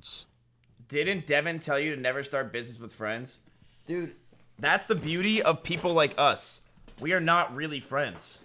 friends. Didn't Devin tell you to never start business with friends? Dude, that's the beauty of people like us. We are not really friends.